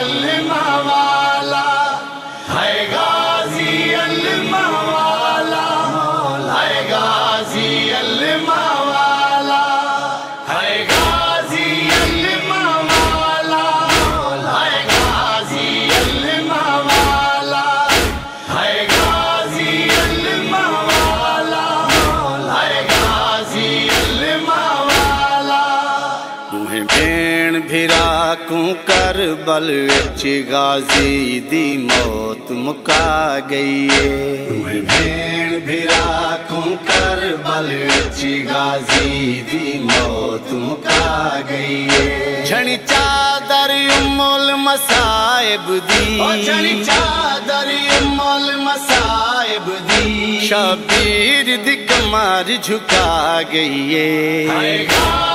अल्मा वाला है गाजी अल्मा वाला, है गाजी अल्मा वाला, है गाजी अल्मा वाला, है गाजी अल्मा वाला, है गाजी अल्मा वाला, है गाजी अल्मा वाला। तुम्हें भेण भिरा कूं कर्बल विच गाजी दी मौत मुका गई है। भेण भिरा कूं कर्बल विच गाजी दी मौत मुका गई है। झणी चादर उम्मुल मसाइब दी, झणी चादर उम्मुल मसाइब दी, शबीर दी कमर झुका गई है।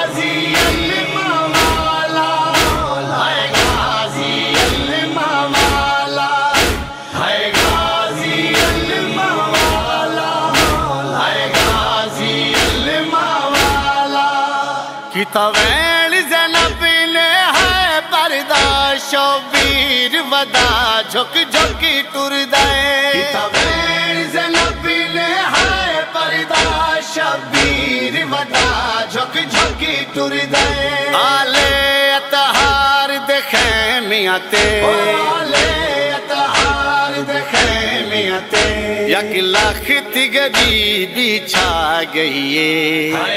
तवेल ज़ैनब ने है पर्दा शबीर वदा झुक झुक टुरदा है। तवेल ज़ैनब ने है पर्दा शबीर वदा झुक झुक टुरदा है। आले अतहार देखेमियाँ ते, आले अतहार देखेमियाँ ते, यक लाख तिगरी बिछा गई है।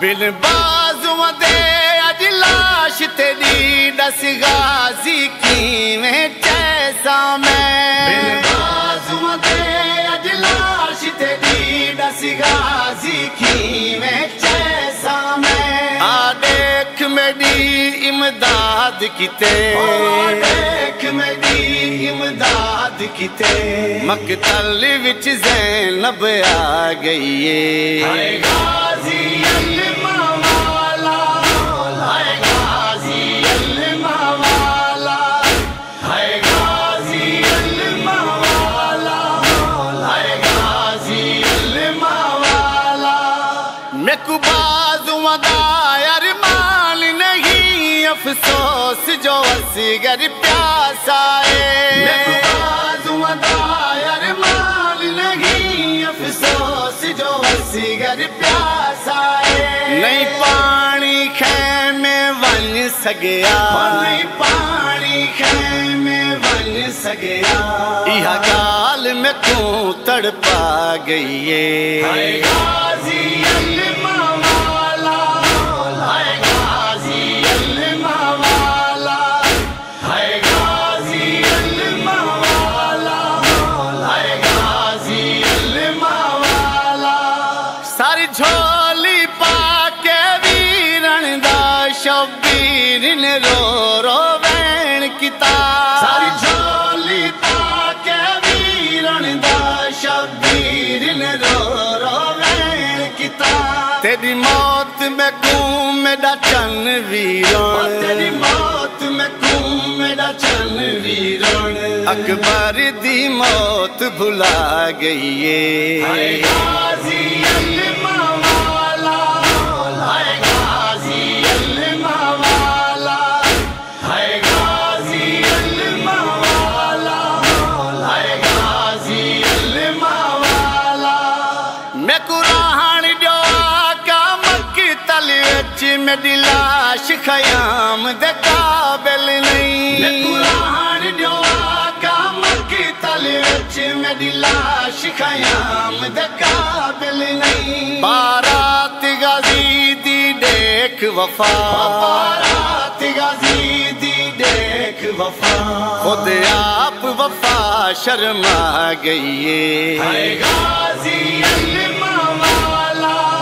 बिन बाजुओं दे अज लाश तेरी दस गाजी की में जैसा मैं। बिन बाजुओं दे अज लाश तेरी दस गाजी की में जैसा मैं। आ देख मेरी इमदाद किते, आ देख मेरी इमदाद किते, मकतल विच ज़ैनब आ गई है। अरमान नहीं अफसोस जो असगर प्यासा है। अरमान नहीं अफसोस जो असगर प्यासा है। नहीं पानी खेमे वन सगया, नहीं पानी खेमे वन सगया, इहा गाल में क्यों तड़पा गई है। झोली पाके वीरन दा शबीर ने रो रो वैन किता। सारी झोली पाके वीरन दा शबीर ने रो रो वैन किता। तेरी मौत में घूम मेरा चन वीरण, तेरी मौत में घूम मेरा चन वीरण, अकबर दी मौत भुला गई है। मेरी लाश खयाम दे काबिल नहीं, कुरान जो काम की तल विच मेरी लाश खयाम दे काबिल नहीं। बारात गाजी दी देख वफा, बारात गाजी दी देख वफा, खुद आप वफा शर्मा गई है। गाजी अल्मा वाला।